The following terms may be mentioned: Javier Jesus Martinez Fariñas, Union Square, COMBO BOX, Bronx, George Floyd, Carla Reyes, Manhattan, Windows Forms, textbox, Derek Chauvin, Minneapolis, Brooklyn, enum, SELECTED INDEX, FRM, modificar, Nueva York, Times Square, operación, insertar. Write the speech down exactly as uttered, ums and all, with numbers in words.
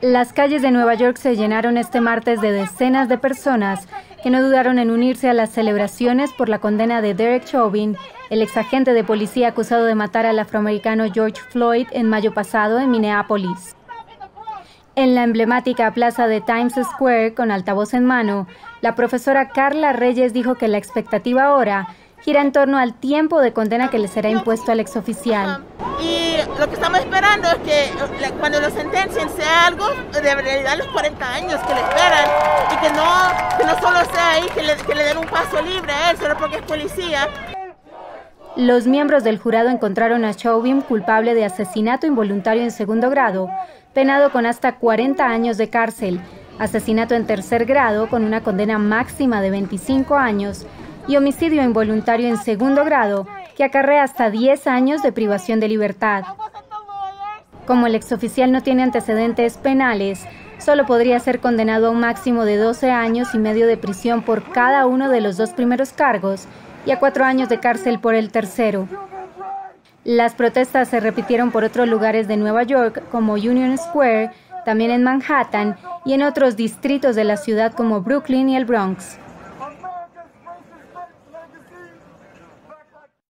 Las calles de Nueva York se llenaron este martes de decenas de personas que no dudaron en unirse a las celebraciones por la condena de Derek Chauvin, el exagente de policía acusado de matar al afroamericano George Floyd en mayo pasado en Minneapolis. En la emblemática plaza de Times Square, con altavoz en mano, la profesora Carla Reyes dijo que la expectativa ahora gira en torno al tiempo de condena que le será impuesto al exoficial. Y lo que estamos esperando es que cuando lo sentencien sea algo de realidad, los cuarenta años que le esperan, y que no, que no solo sea ahí, que le, que le den un paso libre a él solo porque es policía. Los miembros del jurado encontraron a Chauvin culpable de asesinato involuntario en segundo grado, penado con hasta cuarenta años de cárcel, asesinato en tercer grado con una condena máxima de veinticinco años y homicidio involuntario en segundo grado que acarrea hasta diez años de privación de libertad. Como el exoficial no tiene antecedentes penales, solo podría ser condenado a un máximo de doce años y medio de prisión por cada uno de los dos primeros cargos, y a cuatro años de cárcel por el tercero. Las protestas se repitieron por otros lugares de Nueva York, como Union Square, también en Manhattan, y en otros distritos de la ciudad como Brooklyn y el Bronx.